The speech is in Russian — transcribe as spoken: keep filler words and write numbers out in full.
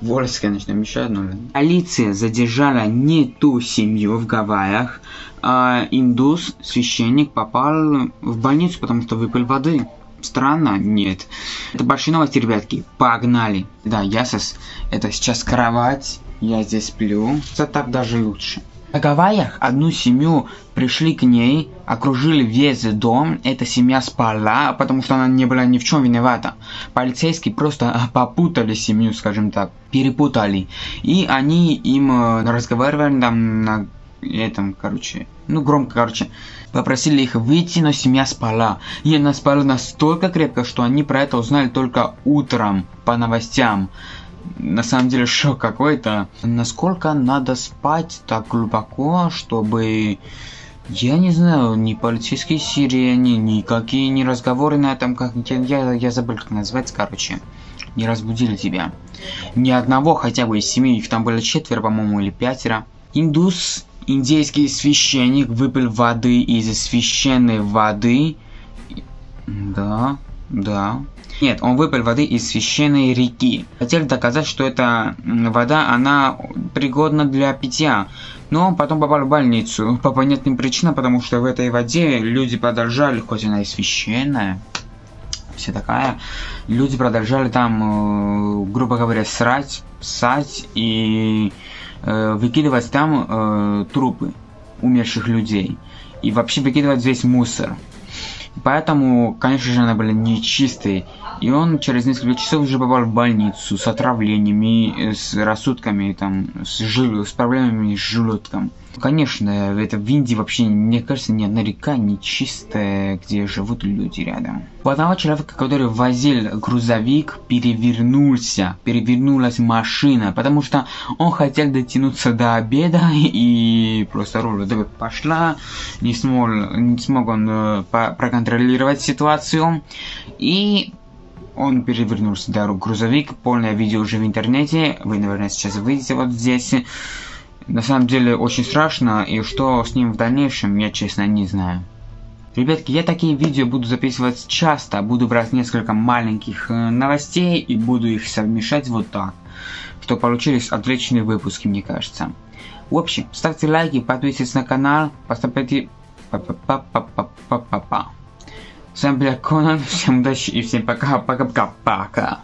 Вольс, конечно, мешает, но... Полиция задержала не ту семью в Гавайях. А индус, священник, попал в больницу, потому что выпил воды. Странно? Нет. Это большие новости, ребятки. Погнали. Да, я сейчас... Это сейчас кровать. Я здесь сплю. Это так даже лучше. На Гавайях одну семью пришли к ней, окружили весь дом, эта семья спала, потому что она не была ни в чем виновата. Полицейские просто попутали семью, скажем так, перепутали. И они им разговаривали там на этом, короче, ну громко, короче, попросили их выйти, но семья спала. И она спала настолько крепко, что они про это узнали только утром по новостям. На самом деле шок какой-то. Насколько надо спать так глубоко, чтобы... Я не знаю, ни полицейские сирены, никакие ни разговоры на этом, как... Я, я, я забыл, как называется, короче. Не разбудили тебя. Ни одного хотя бы из семи, их там было четверо, по-моему, или пятеро. Индус, индейский священник, выпил воды из священной воды. Да... Да. Нет, он выпил воды из священной реки. Хотели доказать, что эта вода, она пригодна для питья. Но он потом попал в больницу. По понятным причинам, потому что в этой воде люди продолжали, хоть она и священная, вся такая, люди продолжали там, грубо говоря, срать, псать и э, выкидывать там э, трупы умерших людей. И вообще выкидывать здесь мусор. Поэтому, конечно же, она была нечистой. И он через несколько часов уже попал в больницу с отравлениями, с рассудками, там, с, жил... с проблемами с желудком. Конечно, это в Индии вообще, мне кажется, ни одна река не чистая, где живут люди рядом. У одного человека, который возил грузовик, перевернулся, перевернулась машина, потому что он хотел дотянуться до обеда, и просто руль пошла, не смог, не смог он проконтролировать ситуацию, и... Он перевернулся, да, грузовик. Полное видео уже в интернете. Вы, наверное, сейчас выйдете вот здесь. На самом деле очень страшно. И что с ним в дальнейшем, я, честно, не знаю. Ребятки, я такие видео буду записывать часто. Буду брать несколько маленьких новостей и буду их совмещать вот так. Что получились отличные выпуски, мне кажется. В общем, ставьте лайки, подписывайтесь на канал. Поставьте... Па-па-па-па-па-па-па-па. С вами был Конон, всем удачи и всем пока, пока-пока-пока.